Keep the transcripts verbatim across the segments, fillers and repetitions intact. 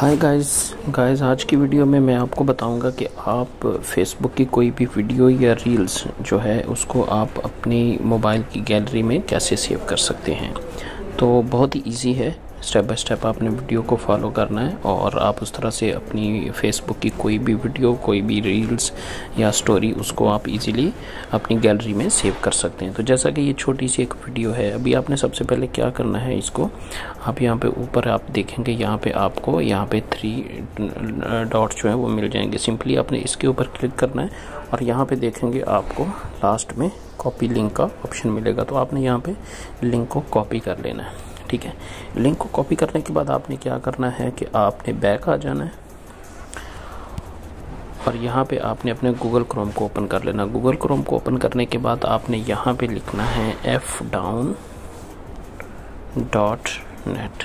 Hi guys guys आज की video में मैं आपको बताऊंगा कि आप फेसबुक की कोई भी वीडियो या रील्स जो है उसको आप अपनी मोबाइल की गैलरी में कैसे सेव कर सकते हैं। तो बहुत ही इजी है, स्टेप बाय स्टेप आपने वीडियो को फॉलो करना है और आप उस तरह से अपनी फेसबुक की कोई भी वीडियो, कोई भी रील्स या स्टोरी उसको आप इजीली अपनी गैलरी में सेव कर सकते हैं। तो जैसा कि ये छोटी सी एक वीडियो है, अभी आपने सबसे पहले क्या करना है, इसको आप यहाँ पे ऊपर आप देखेंगे, यहाँ पे आपको यहाँ पे थ्री डॉट्स जो है वो मिल जाएंगे। सिंपली आपने इसके ऊपर क्लिक करना है और यहाँ पे देखेंगे आपको लास्ट में कॉपी लिंक का ऑप्शन मिलेगा। तो आपने यहाँ पे लिंक को कॉपी कर लेना है, ठीक है। लिंक को कॉपी करने के बाद आपने क्या करना है कि आपने बैक आ जाना है और यहाँ पे आपने अपने गूगल क्रोम को ओपन कर लेना। गूगल क्रोम को ओपन करने के बाद आपने यहाँ पे लिखना है F down dot net.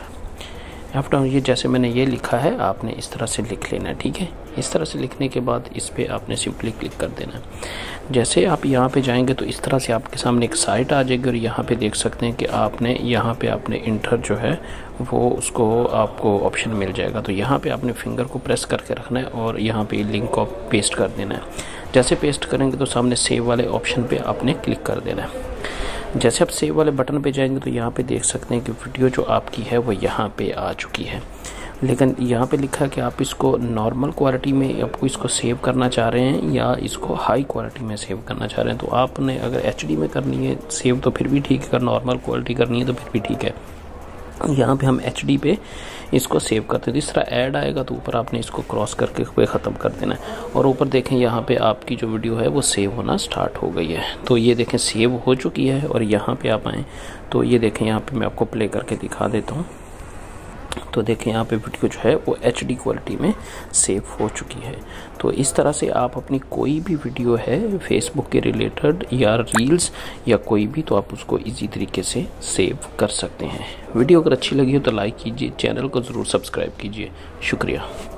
F down ये जैसे मैंने ये लिखा है आपने इस तरह से लिख लेना, ठीक है। इस तरह से लिखने के बाद इस पर आपने सिंपली क्लिक कर देना। जैसे आप यहाँ पे जाएंगे तो इस तरह से आपके सामने एक साइट आ जाएगी और यहाँ पे देख सकते हैं कि आपने यहाँ पे आपने इंटर जो है वो उसको आपको ऑप्शन मिल जाएगा। तो यहाँ पे आपने फिंगर को प्रेस करके रखना है और यहाँ पे लिंक को पेस्ट कर देना है। जैसे पेस्ट करेंगे तो सामने सेव वाले ऑप्शन पे आपने क्लिक कर देना है। जैसे आप सेव वाले बटन पे जाएंगे तो यहाँ पे देख सकते हैं कि वीडियो जो आपकी है वो यहाँ पे आ चुकी है, लेकिन यहाँ पे लिखा है कि आप इसको नॉर्मल क्वालिटी में आपको इसको सेव करना चाह रहे हैं या इसको हाई क्वालिटी में सेव करना चाह रहे हैं। तो आपने अगर एच डी में करनी है सेव तो फिर भी ठीक है, अगर नॉर्मल क्वालिटी करनी है तो फिर भी ठीक है। यहाँ पे हम एच डी पे इसको सेव करते हैं। तो इस तरह ऐड आएगा तो ऊपर आपने इसको क्रॉस करके पे ख़त्म कर देना है और ऊपर देखें यहाँ पे आपकी जो वीडियो है वो सेव होना स्टार्ट हो गई है। तो ये देखें सेव हो चुकी है और यहाँ पे आप आएँ तो ये देखें, यहाँ पे मैं आपको प्ले करके दिखा देता हूँ। तो देखें यहाँ पे वीडियो जो है वो एच डी क्वालिटी में सेव हो चुकी है। तो इस तरह से आप अपनी कोई भी वीडियो है फेसबुक के रिलेटेड या रील्स या कोई भी, तो आप उसको इजी तरीके से सेव कर सकते हैं। वीडियो अगर अच्छी लगी हो तो लाइक कीजिए, चैनल को ज़रूर सब्सक्राइब कीजिए। शुक्रिया।